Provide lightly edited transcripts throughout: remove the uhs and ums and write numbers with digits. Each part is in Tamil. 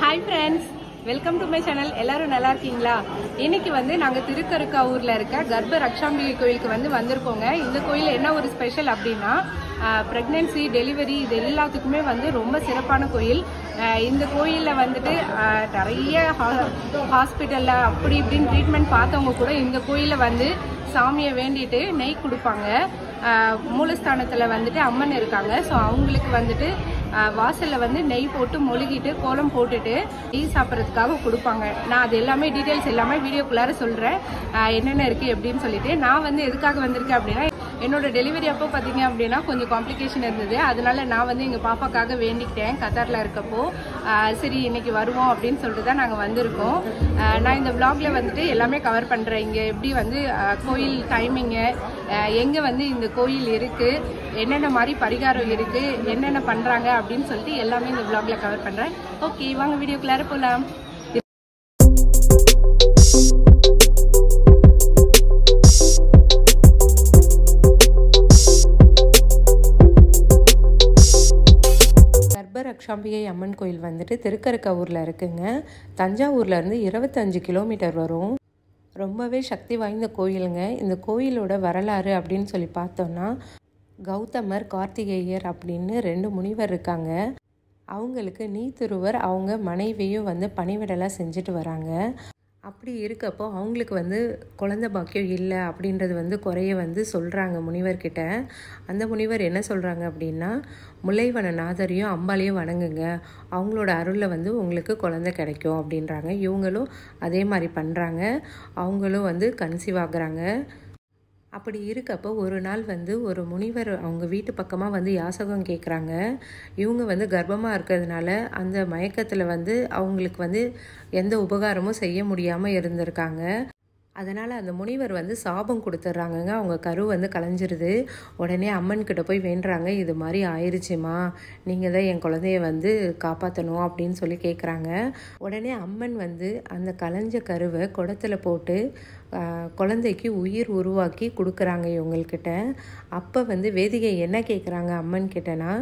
Hi friends, welcome to my channel. Ellaru nalla irukingla. Inniki vande naanga Thirukarukavur la iruka Garbarakshambigai koyiluku vande vandirkonga. Indha koyil enna oru special appadina pregnancy delivery idu ellathukkume vande romba sirapana koyil. Indha koyilla vandute nariya hospital la appadi ipdi treatment paathavanga kuda indha koyilla vande சாமியை வேண்டிட்டு நெய் கொடுப்பாங்க மூலஸ்தானத்துல வந்துட்டு அம்மன் இருக்காங்க சோ அவங்களுக்கு வந்துட்டு வாசல்ல வந்து நெய் போட்டு மொழுகிட்டு கோலம் போட்டுட்டு டீ சாப்பிறதுக்காக கொடுப்பாங்க நான் அது எல்லாமே டீடைல்ஸ் எல்லாமே வீடியோக்குள்ளார சொல்றேன் என்னென்ன இருக்கு அப்படினு சொல்லிட்டு நான் வந்து எதுக்காக வந்திருக்கேன் அப்படினா என்னோட டெலிவரி அப்போ பாத்தீங்க அப்படினா கொஞ்சம் காம்ப்ளிகேஷன் இருந்தது அதனால நான் வந்து எங்க பாப்பாக்காக வேண்டிட்டேன் கத்தார்ல இருக்கப்போ சரி இன்னைக்கு வருவோம் அப்படினு சொல்லிட்டு தான் நாங்க வந்திருக்கோம் நான் இந்த vlogல வந்துட்டு எல்லாமே கவர் பண்றேன் இங்க எப்படி வந்து கோயில் டைமிங் எங்க வந்து இந்த கோயில் இருக்கு என்னென்ன மாதிரி பரிகாரம் இருக்கு என்னென்ன பண்றாங்க அப்படினு சொல்லி எல்லாமே இந்த vlogல கவர் பண்றேன் ஓகே வாங்க வீடியோக்குள்ள போலாம் கர்பரக்ஷாம்பிகை அம்மன் கோயில் வந்துட்டு திருக்கருக்கவூர்ல இருக்குங்க தஞ்சாவூர்ல இருந்து 25 கிலோமீட்டர் வரும் ரொம்பவே சக்தி வாய்ந்த கோயிலுங்க இந்த கோயிலோட வரலாறு அப்படினு சொல்லி பார்த்தோம்னா கௌதமர் கார்த்திகேயர் அப்படினு ரெண்டு முனிவர் இருக்காங்க அவங்களுக்கு நீதிருவர் அவங்க மனைவியும் வந்து பணிவிடலா செஞ்சிட்டு வராங்க அப்படி இருக்கப்போ அவங்களுக்கு வந்து குழந்தை பாக்கியம் இல்லை அப்படின்றது வந்து குறைய வந்து சொல்றாங்க முனிவர்கிட்ட அந்த முனிவர் என்ன சொல்றாங்க அப்படினா முல்லைவனநாதரையும் அம்பாளையும் வணங்குங்க அவங்களோட அருள்ல வந்து உங்களுக்கு குழந்தை கிடைக்கும் அப்படின்றாங்க இவங்களும் அதே மாதிரி பண்றாங்க அவங்களும் வந்து கன்சீவ் ஆகுறாங்க அப்படி இருக்கப்போ ஒரு நாள் வந்து ஒரு முனிவர் அவங்க வீட்டு பக்கமா வந்து யாசகம் கேக்குறாங்க இவங்க வந்து கர்ப்பமா இருக்கிறதுனால அந்த மயக்கத்துல வந்து அவங்களுக்கு வந்து எந்த உபகாரமும் செய்ய முடியாம இருந்திருக்காங்க அதனால அந்த முனிவர் வந்து சாபம் கொடுத்துறாங்கங்க அவங்க கரு வந்து கலஞ்சிருது உடனே அம்மன் கிட்ட போய் வேண்டறாங்க இது மாதிரி ஆயிருச்சுமா நீங்க தான் என் குழந்தையை வந்து காப்பாத்தணும் அப்படினு சொல்லி கேக்குறாங்க உடனே அம்மன் வந்து அந்த கலஞ்ச கருவை குடத்துல போட்டு குழந்தைக்கு உயிர் உருவாக்கி கொடுக்குறாங்க இவங்கள்கிட்ட அப்ப வந்து வேதிகை என்ன கேக்குறாங்க அம்மன் கிட்டனா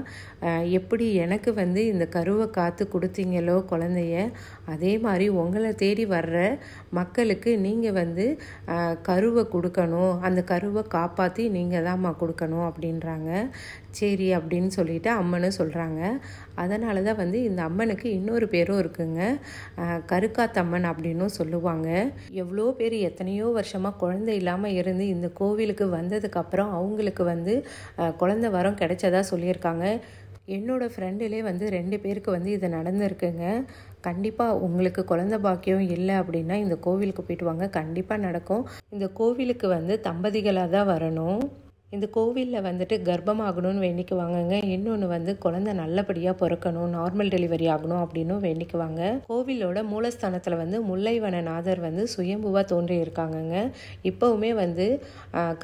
எப்படி எனக்கு வந்து இந்த கருவை காத்து கொடுத்தீங்களோ குழந்தையை அதே மாதிரி உங்களை தேடி வர்ற மக்களுக்கு நீங்க வந்து கருவை கொடுக்கணும் அந்த கருவை காப்பாத்தி நீங்க தான்மா கொடுக்கணும் அப்படின்றாங்க சரி அப்படினு சொல்லிட்டு அம்மனும் சொல்றாங்க அதனால தான் வந்து இந்த அம்மனுக்கு இன்னொரு பேரும் இருக்குங்க கருக்காத்தம்மன் அப்படினு சொல்லுவாங்க எவ்ளோ பேர் எத்தனையோ வருஷமா குழந்தை இல்லாம இருந்து இந்த கோவிலுக்கு வந்ததுக்கு அப்புறம் அவங்களுக்கு வந்து குழந்தை வரம் கிடைச்சதா சொல்லியிருக்காங்க என்னோட ஃப்ரெண்டிலே வந்து ரெண்டு பேருக்கு வந்து இது நடந்துருக்குங்க கண்டிப்பா உங்களுக்கு குழந்தை பாக்கியம் இல்ல அப்படினா இந்த கோவிலுக்கு போய்ட்டு வாங்க கண்டிப்பா நடக்கும் இந்த கோவிலுக்கு வந்து தம்பதிகளா தான் வரணும் இந்த கோவில்ல வந்துட்டு கர்ப்பமாகணும்னு வேண்டிக்குவாங்கங்க இன்னொன்னு வந்து குழந்தை நல்லபடியா பிறக்கணும் நார்மல் டெலிவரி ஆகணும் அப்படினு வேண்டிக்குவாங்க கோவிலோட மூலஸ்தானத்துல வந்து முல்லைவனநாதர் வந்து சுயம்புவா தோன்றி இருக்காங்கங்க இப்பவுமே வந்து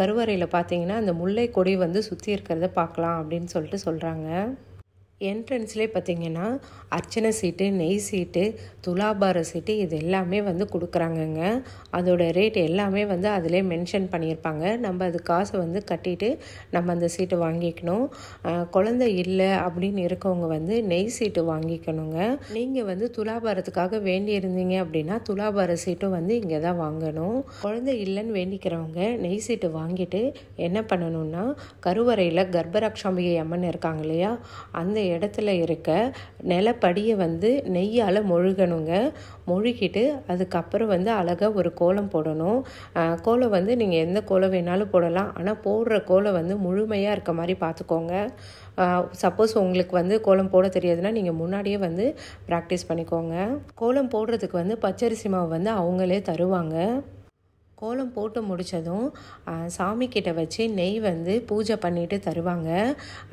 கருவறையில பாத்தீங்கன்னா அந்த முல்லை கொடி வந்து சுத்தி இருக்கறதை பார்க்கலாம் அப்படினு சொல்லிட்டு சொல்றாங்க என்ட்ரன்ஸ்ல பாத்தீங்கன்னா அர்ச்சனை சீட்டு நெய் சீட்டு துலாபார சீட்டு இது எல்லாமே வந்து கொடுக்கறாங்கங்க அதோட ரேட் எல்லாமே வந்து அதிலே மென்ஷன் பண்ணியிருப்பாங்க நம்ம அது காசு வந்து கட்டிட்டு நம்ம அந்த சீட்டு வாங்கிக்கணும் குழந்தை இல்ல அப்படினு இருக்கவங்க வந்து நெய் சீட்டு வாங்கிக்கணும்ங்க நீங்க வந்து துலாபாரத்துக்காக வேண்டி இருந்தீங்க அப்படினா துலாபார சீட்டு வந்து இங்க தான் வாங்கணும் குழந்தை இல்லன்னு வேண்டிக்கிறவங்க நெய் சீட்டு வாங்கிட்டு என்ன பண்ணணும்னா கருவறையில கர்ப்பரக்ஷாம்பிகை அம்மன் இருக்காங்களையா அந்த இடத்துல இருக்க நிலப்படியை வந்து நெய்யால மொழுகணுங்க மொழுகிட்டு அதுக்கு அப்புறம் வந்து அழகா ஒரு கோலம் போடணும் கோலம் வந்து நீங்க எந்த கோலம் வேணாலும் போடலாம் ஆனா போடுற கோலம் வந்து முழுமையா இருக்க மாதிரி பாத்துக்கோங்க சப்போஸ் உங்களுக்கு வந்து கோலம் போட தெரியாதுன்னா நீங்க முன்னாடியே வந்து பிராக்டிஸ் பண்ணிக்கோங்க கோலம் போடுறதுக்கு வந்து பச்சரிசி மாவு வந்து அவங்களே தருவாங்க கோலம் போட்டு முடிச்சதும் சாமி கிட்ட வச்சு நெய் வந்து பூஜை பண்ணிட்டு தருவாங்க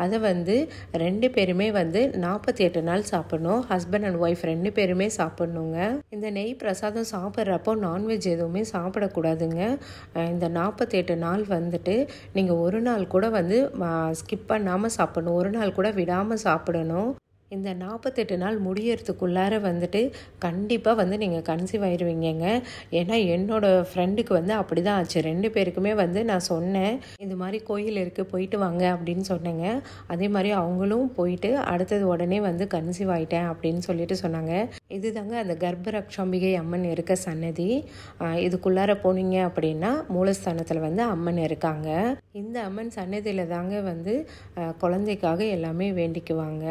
அத வந்து ரெண்டு பேருமே வந்து 48 நாள் சாப்பிடணும் ஹஸ்பண்ட் அண்ட் வைஃப் ரெண்டு பேருமே சாப்பிடணும்ங்க இந்த நெய் பிரசாதம் சாப்பிறப்போ நான்வெஜ் எதுவுமே சாப்பிட கூடாதுங்க இந்த 48 நாள் வந்துட்டு நீங்க ஒரு நாள் கூட வந்து ஸ்கிப் பண்ணாம சாப்பிடணும் ஒரு நாள் கூட விடாம சாப்பிடணும் இந்த 48 நாள் முடியறதுக்குள்ளார வந்துட்டு கண்டிப்பா வந்து நீங்க கன்சீவ் ஆயிருவீங்கங்க. ஏனா என்னோட ஃப்ரெண்டுக்கு வந்து அப்படிதான் ஆச்சு. ரெண்டு பேருக்குமே வந்து நான் சொன்னேன் இந்த மாதிரி கோயில் இருக்கு போயிட்டு வாங்க அப்படினு சொன்னேங்க. அதே மாதிரி அவங்களும் போயிட்டு அடுத்து உடனே வந்து கன்சீவ் ஆயிட்டேன் அப்படினு சொல்லிட்டு சொன்னாங்க. இதுதாங்க அந்த கர்ப்பரக்ஷம்பிகை அம்மன் இருக்க சன்னதி. இதுக்குள்ளார போனீங்க அப்படினா மூலஸ்தானத்துல வந்து அம்மன் இருக்காங்க. இந்த அம்மன் சன்னதியில தாங்க வந்து குழந்தைக்காக எல்லாமே வேண்டிக்குவாங்க.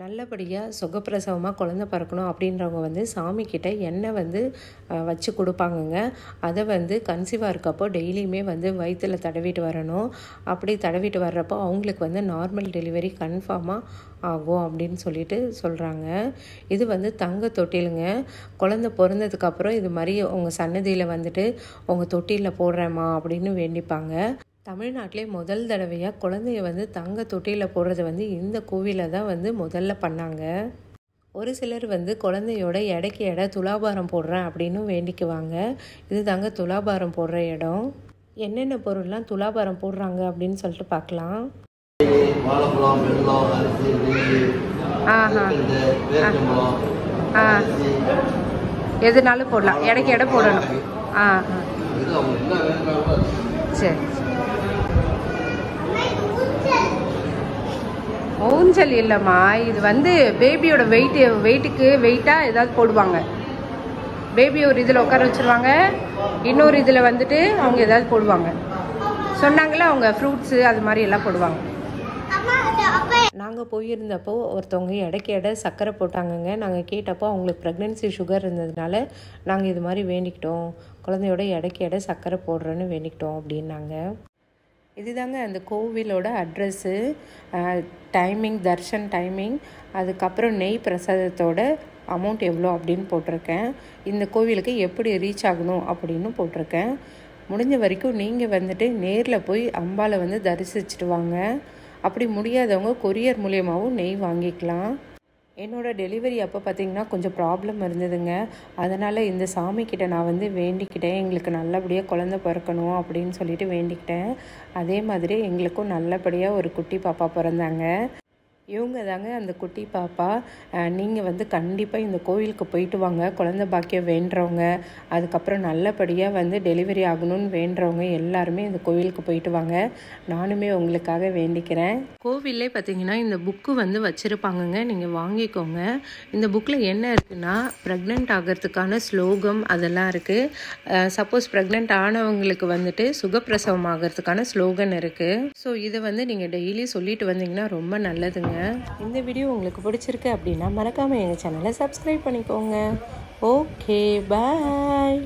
நல்லபடியாக சுகப்பிரசவமாக குழந்தை பிறக்கணும் அப்படின்றவங்க வந்து சாமி கிட்ட எண்ணெய் வந்து வச்சு கொடுப்பாங்கங்க. அதை வந்து கன்சீவாக இருக்கப்போ டெய்லியுமே வந்து வயிற்றுல தடவிட்டு வரணும். அப்படி தடவிட்டு வர்றப்போ அவங்களுக்கு வந்து நார்மல் டெலிவரி கன்ஃபார்மாக ஆகும் அப்படின்னு சொல்லிட்டு சொல்கிறாங்க. இது வந்து தங்க தொட்டிலுங்க. குழந்தை பிறந்ததுக்கப்புறம் இது மாதிரி உங்கள் சன்னதியில் வந்துட்டு உங்கள் தொட்டிலில் போடுறேம்மா அப்படின்னு வேண்டிப்பாங்க. தமிழ்நாட்டிலே முதல் தடவையாக குழந்தைய வந்து தங்க தொட்டியில் போடுறது வந்து இந்த கோவிலில் தான் வந்து முதல்ல பண்ணாங்க. ஒரு சிலர் வந்து குழந்தையோட எடைக்கு எடை துலாபாரம் போடுறேன் அப்படின்னு வேண்டிக்குவாங்க. இது தாங்க துலாபாரம் போடுற இடம். என்னென்ன பொருள்லாம் துலாபாரம் போடுறாங்க அப்படின்னு சொல்லிட்டு பார்க்கலாம். எதுனாலும் போடலாம், எடைக்கு எடை போடணும். சரி, ஊஞ்சல் இல்லைம்மா. இது வந்து பேபியோட வெயிட்டுக்கு வெயிட்டாக ஏதாவது போடுவாங்க. பேபி ஒரு இதில் உட்கார வச்சுருவாங்க, இன்னொரு இதில் வந்துட்டு அவங்க ஏதாவது போடுவாங்க. சொன்னாங்களே அவங்க ஃப்ரூட்ஸு அது மாதிரி எல்லாம் போடுவாங்க. நாங்கள் போயிருந்தப்போ ஒருத்தவங்க எடைக்கு எடை சர்க்கரை போட்டாங்கங்க. நாங்கள் கேட்டப்போ அவங்களுக்கு ப்ரெக்னென்சி சுகர் இருந்ததுனால நாங்கள் இது மாதிரி வேண்டிக்கிட்டோம், குழந்தையோட எடைக்கு எடை சர்க்கரை போடுறோன்னு வேண்டிக்கிட்டோம் அப்படின்னாங்க. இதுதாங்க அந்த கோவிலோட அட்ரஸ்ஸு, டைமிங், தர்ஷன் டைமிங், அதுக்கப்புறம் நெய் பிரசாதத்தோட அமௌண்ட் எவ்வளோ அப்படின்னு போட்டிருக்கேன். இந்த கோவிலுக்கு எப்படி ரீச் ஆகணும் அப்படின்னு போட்டிருக்கேன். முடிஞ்ச வரைக்கும் நீங்கள் வந்துட்டு நேரில் போய் அம்பாவை வந்து தரிசிச்சுட்டு வாங்க. அப்படி முடியாதவங்க கொரியர் மூலியமாகவும் நெய் வாங்கிக்கலாம். என்னோடய டெலிவரி அப்போ பார்த்திங்கன்னா கொஞ்சம் ப்ராப்ளம் இருந்ததுங்க. அதனால் இந்த சாமிக்கிட்ட நான் வந்து வேண்டிக்கிட்டேன், எங்களுக்கு நல்லபடியாக குழந்தை பிறக்கணும் அப்படின்னு சொல்லிட்டு வேண்டிக்கிட்டேன். அதே மாதிரி எங்களுக்கும் நல்லபடியாக ஒரு குட்டி பாப்பா பிறந்தாங்க. இவங்க தாங்க அந்த குட்டி பாப்பா. நீங்கள் வந்து கண்டிப்பாக இந்த கோவிலுக்கு போயிட்டு வாங்க. குழந்தை பாக்கியம் வேண்டுறவங்க, அதுக்கப்புறம் நல்லபடியாக வந்து டெலிவரி ஆகணும்னு வேண்டுறவங்க எல்லாருமே இந்த கோவிலுக்கு போயிட்டு வாங்க. நானுமே உங்களுக்காக வேண்டிக்கிறேன். கோவிலே பார்த்திங்கன்னா இந்த புக்கு வந்து வச்சுருப்பாங்கங்க, நீங்கள் வாங்கிக்கோங்க. இந்த புக்கில் என்ன இருக்குன்னா ப்ரெக்னென்ட் ஆகிறதுக்கான ஸ்லோகம் அதெல்லாம் இருக்குது. சப்போஸ் ப்ரெக்னென்ட் ஆனவங்களுக்கு வந்துட்டு சுகப்பிரசவம் ஆகிறதுக்கான ஸ்லோகன் இருக்குது. ஸோ இதை வந்து நீங்கள் டெய்லி சொல்லிட்டு வந்தீங்கன்னா ரொம்ப நல்லதுங்க. இந்த வீடியோ உங்களுக்கு பிடிச்சிருக்கு அப்படின்னா மறக்காம எங்க சேனலை சப்ஸ்கிரைப் பண்ணிக்கோங்க. ஓகே, பாய்.